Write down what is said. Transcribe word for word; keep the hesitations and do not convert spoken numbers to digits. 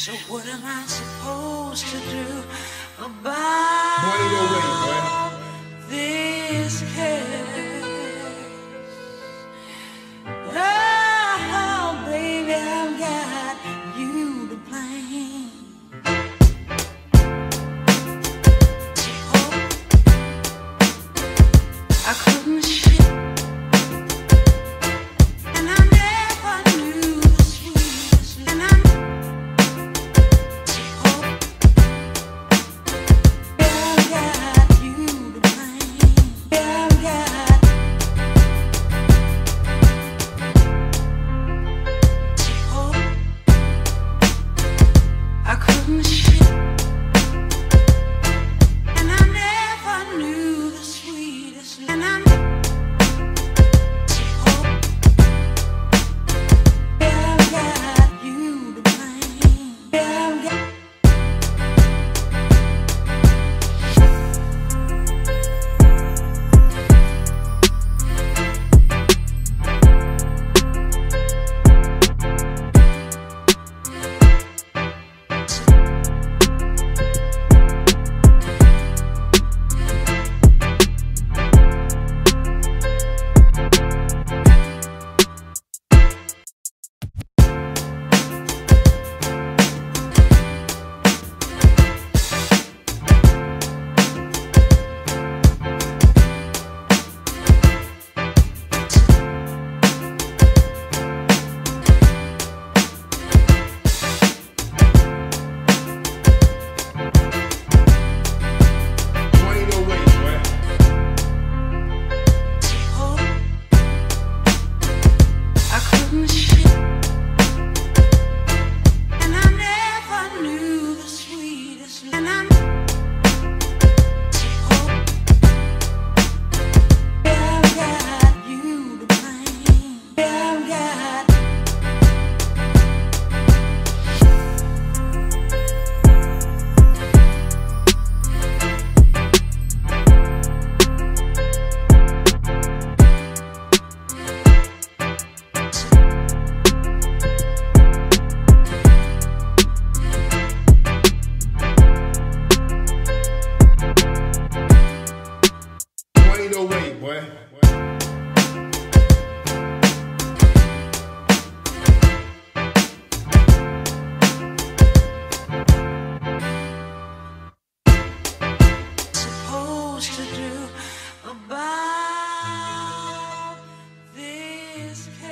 So what am I supposed to do about this case? Oh, baby, I've got you to blame. Oh, I couldn't shit. No way, boy. Supposed to do about this.